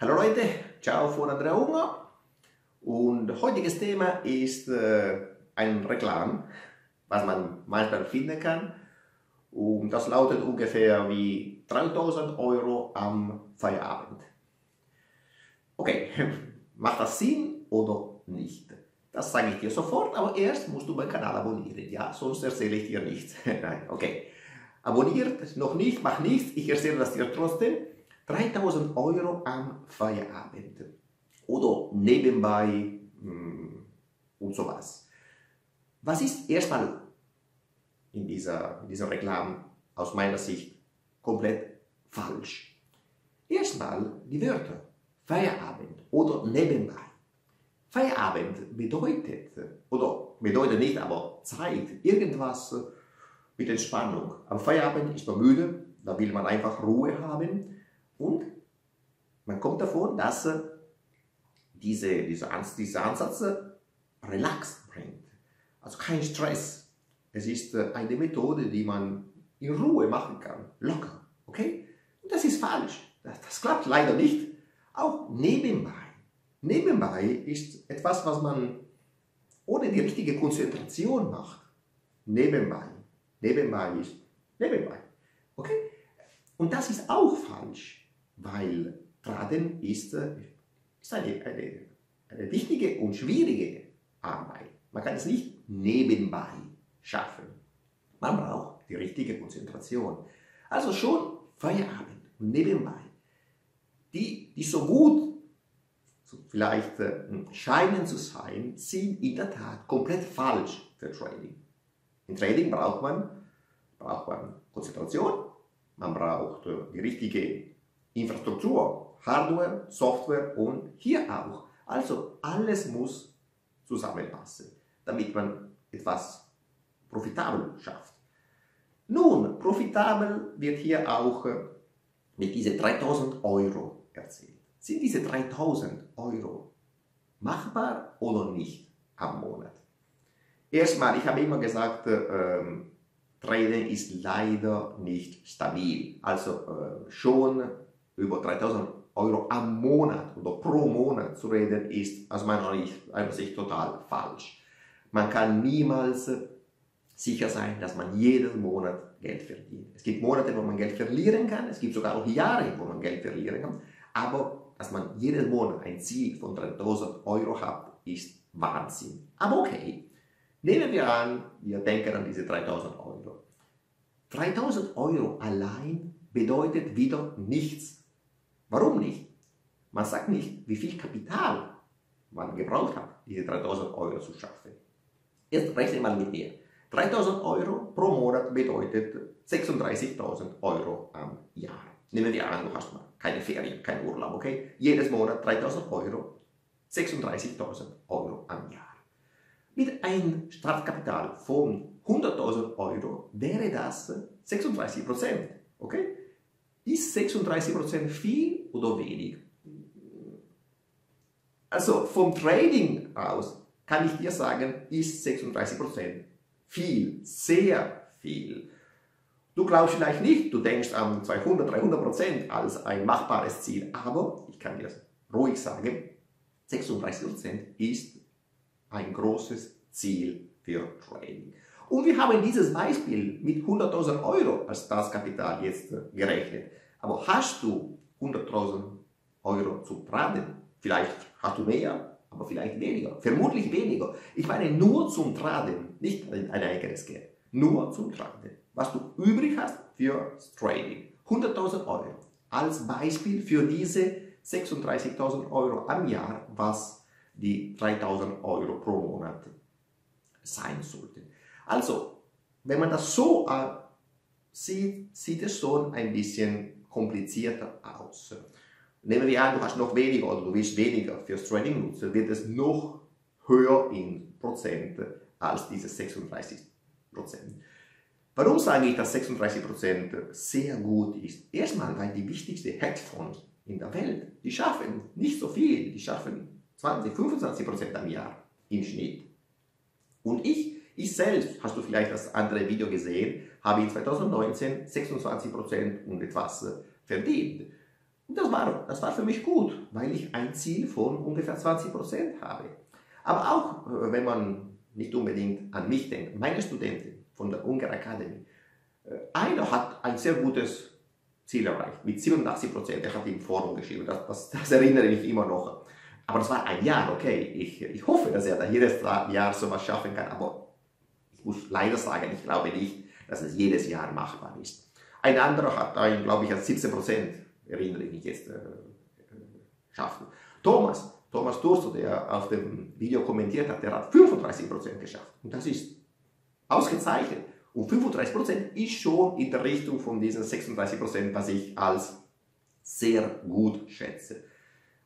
Hallo Leute, ciao von Andrea Unger und heutiges Thema ist ein Reklam, was man manchmal finden kann und das lautet ungefähr wie 3.000 € am Feierabend. Okay, macht das Sinn oder nicht? Das sage ich dir sofort, aber erst musst du meinen Kanal abonnieren, ja, sonst erzähle ich dir nichts. Nein, okay. Abonniert noch nicht, mach nichts, ich erzähle das dir trotzdem. 3.000 € am Feierabend oder nebenbei und sowas. Was ist erstmal in dieser Reklam aus meiner Sicht komplett falsch? Erstmal die Wörter Feierabend oder nebenbei. Feierabend bedeutet nicht, aber Zeit, irgendwas mit Entspannung. Am Feierabend ist man müde, da will man einfach Ruhe haben. Und man kommt davon, dass dieser Ansatz Relax bringt. Also kein Stress. Es ist eine Methode, die man in Ruhe machen kann. Locker. Okay? Und das ist falsch. Das klappt leider nicht. Auch nebenbei. Nebenbei ist etwas, was man ohne die richtige Konzentration macht. Nebenbei. Nebenbei ist nebenbei. Okay? Und das ist auch falsch. Weil Traden ist eine wichtige und schwierige Arbeit. Man kann es nicht nebenbei schaffen. Man braucht die richtige Konzentration. Also schon Feierabend und nebenbei. Die so gut vielleicht scheinen zu sein, sind in der Tat komplett falsch für Trading. Im Trading braucht man Konzentration, man braucht die richtige Infrastruktur, Hardware, Software und hier auch. Also alles muss zusammenpassen, damit man etwas profitabel schafft. Nun, profitabel wird hier auch mit diesen 3.000 € erzählt. Sind diese 3.000 € machbar oder nicht am Monat? Erstmal, ich habe immer gesagt, Trading ist leider nicht stabil. Also schon über 3.000 € am Monat oder pro Monat zu reden, ist aus meiner Sicht total falsch. Man kann niemals sicher sein, dass man jeden Monat Geld verdient. Es gibt Monate, wo man Geld verlieren kann, es gibt sogar auch Jahre, wo man Geld verlieren kann, aber dass man jeden Monat ein Ziel von 3.000 € hat, ist Wahnsinn. Aber okay, nehmen wir an, wir denken an diese 3.000 €. 3.000 € allein bedeutet wieder nichts. Warum nicht? Man sagt nicht, wie viel Kapital man gebraucht hat, diese 3.000 € zu schaffen. Jetzt rechne mal mit mir. 3.000 € pro Monat bedeutet 36.000 € am Jahr. Nehmen wir an, du hast mal keine Ferien, keinen Urlaub, okay? Jedes Monat 3.000 €, 36.000 € am Jahr. Mit einem Startkapital von 100.000 € wäre das 36%, okay? Ist 36% viel oder wenig? Also vom Trading aus kann ich dir sagen, ist 36% viel, sehr viel. Du glaubst vielleicht nicht, du denkst an 200, 300% als ein machbares Ziel, aber ich kann dir ruhig sagen, 36% ist ein großes Ziel für Trading. Und wir haben dieses Beispiel mit 100.000 € als Startkapital jetzt gerechnet. Aber hast du 100.000 € zu traden? Vielleicht hast du mehr, aber vielleicht weniger. Vermutlich weniger. Ich meine nur zum Traden, nicht ein eigenes Geld. Nur zum Traden. Was du übrig hast für Trading. 100.000 € als Beispiel für diese 36.000 € am Jahr, was die 3.000 € pro Monat sein sollten. Also, wenn man das so sieht, sieht es schon ein bisschen komplizierter aus. Nehmen wir an, du hast noch weniger oder du willst weniger fürs Trading nutzen, wird es noch höher in Prozent als diese 36%. Warum sage ich, dass 36% sehr gut ist? Erstmal, weil die wichtigsten Hedgefonds in der Welt, die schaffen nicht so viel, die schaffen 20, 25% am Jahr im Schnitt. Und ich selbst, hast du vielleicht das andere Video gesehen, habe in 2019 26% und etwas verdient. Und das war für mich gut, weil ich ein Ziel von ungefähr 20% habe. Aber auch, wenn man nicht unbedingt an mich denkt, meine Studentin von der Ungar Akademie, einer hat ein sehr gutes Ziel erreicht, mit 87%, er hat im Forum geschrieben, das erinnere ich immer noch. Aber das war ein Jahr, okay, ich hoffe, dass er da jedes Jahr sowas schaffen kann, aber ich muss leider sagen, ich glaube nicht, dass es jedes Jahr machbar ist. Ein anderer hat einen, glaube ich, an 17%, erinnere ich mich jetzt, schaffen. Thomas Durst, der auf dem Video kommentiert hat, der hat 35% geschafft. Und das ist ausgezeichnet. Und 35% ist schon in der Richtung von diesen 36%, was ich als sehr gut schätze.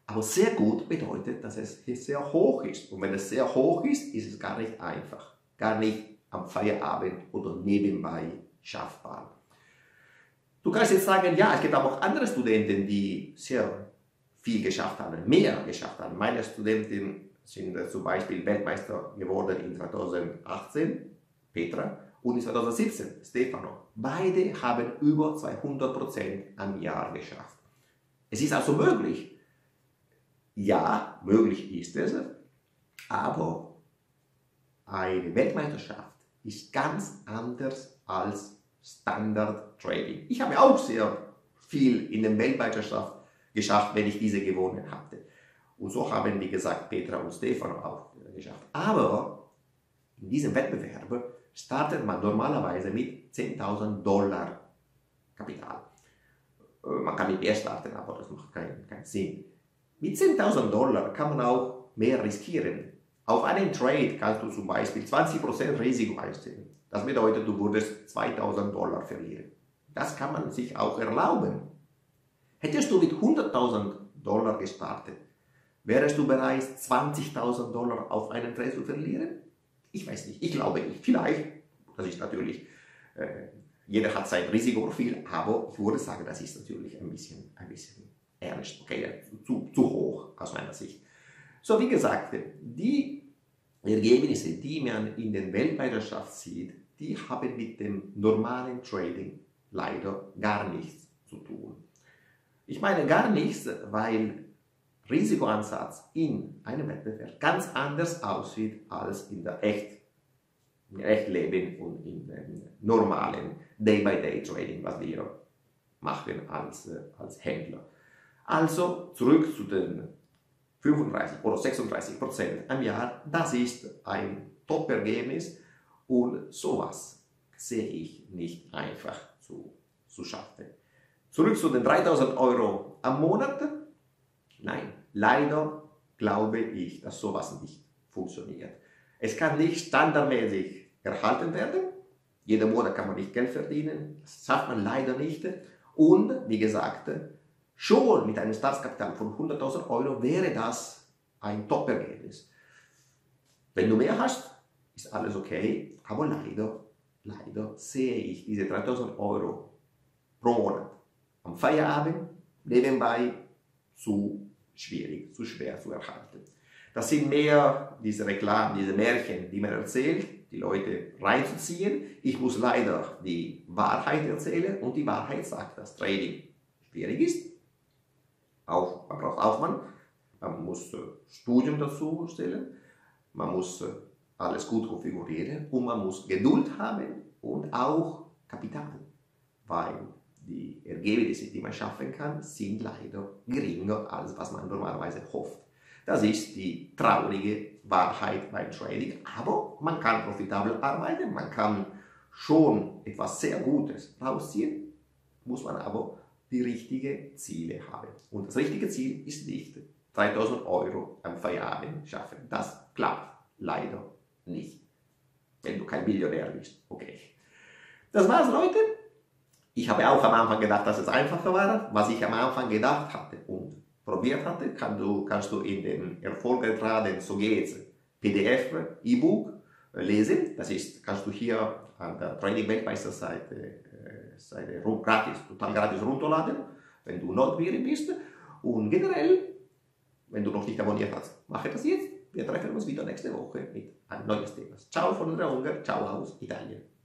Aber sehr gut bedeutet, dass es sehr hoch ist. Und wenn es sehr hoch ist, ist es gar nicht einfach. Gar nicht am Feierabend oder nebenbei schaffbar. Du kannst jetzt sagen, ja, es gibt aber auch andere Studenten, die sehr viel geschafft haben, mehr geschafft haben. Meine Studenten sind zum Beispiel Weltmeister geworden in 2018, Petra, und in 2017, Stefano. Beide haben über 200% am Jahr geschafft. Es ist also möglich. Ja, möglich ist es, aber eine Weltmeisterschaft ist ganz anders als Standard-Trading. Ich habe auch sehr viel in der Weltmeisterschaft geschafft, wenn ich diese gewonnen hatte. Und so haben, wie gesagt, Petra und Stefano auch geschafft. Aber in diesem Wettbewerb startet man normalerweise mit $10.000 Kapital. Man kann mit mehr starten, aber das macht keinen Sinn. Mit $10.000 kann man auch mehr riskieren. Auf einen Trade kannst du zum Beispiel 20% Risiko einstellen. Das bedeutet, du würdest $2.000 verlieren. Das kann man sich auch erlauben. Hättest du mit $100.000 gestartet, wärst du bereit, $20.000 auf einen Trade zu verlieren? Ich weiß nicht, ich glaube nicht. Vielleicht, das ist natürlich, jeder hat sein Risikoprofil, aber ich würde sagen, das ist natürlich ein bisschen ernst, okay, zu hoch aus meiner Sicht. So, wie gesagt, die Ergebnisse, die man in den Weltmeisterschaften sieht, die haben mit dem normalen Trading leider gar nichts zu tun. Ich meine gar nichts, weil Risikoansatz in einem Wettbewerb ganz anders aussieht als in der echten Leben und in dem normalen Day-by-Day-Trading, was wir machen als Händler. Also zurück zu den 35 oder 36% am Jahr, das ist ein Top-Ergebnis und sowas sehe ich nicht einfach zu schaffen. Zurück zu den 3.000 € am Monat, nein, leider glaube ich, dass sowas nicht funktioniert. Es kann nicht standardmäßig erhalten werden, jeden Monat kann man nicht Geld verdienen, das schafft man leider nicht und wie gesagt, schon mit einem Startkapital von 100.000 € wäre das ein Top-Ergebnis. Wenn du mehr hast, ist alles okay, aber leider sehe ich diese 3.000 € pro Monat am Feierabend nebenbei zu schwierig, zu schwer zu erhalten. Das sind mehr diese Reklamen, diese Märchen, die man erzählt, die Leute reinzuziehen. Ich muss leider die Wahrheit erzählen und die Wahrheit sagt, dass Trading schwierig ist. Man braucht Aufwand, man muss Studium dazu stellen, man muss alles gut konfigurieren und man muss Geduld haben und auch Kapital, weil die Ergebnisse, die man schaffen kann, sind leider geringer als was man normalerweise hofft. Das ist die traurige Wahrheit beim Trading, aber man kann profitabel arbeiten, man kann schon etwas sehr Gutes rausziehen, muss man aber die richtigen Ziele haben. Und das richtige Ziel ist nicht 3.000 € am Feierabend schaffen. Das klappt leider nicht, wenn du kein Millionär bist. Okay. Das war's, Leute. Ich habe auch am Anfang gedacht, dass es einfacher war. Was ich am Anfang gedacht hatte und probiert hatte, kannst du in den Erfolgsgraden, so geht's, PDF, E-Book lesen. Das ist, kannst du hier an der Trading Weltmeister Seite total gratis runterladen, wenn du neugierig bist. Und generell, wenn du noch nicht abonniert hast, mache das jetzt. Wir treffen uns wieder nächste Woche mit einem neuen Thema. Ciao von Andrea Unger, ciao aus Italien.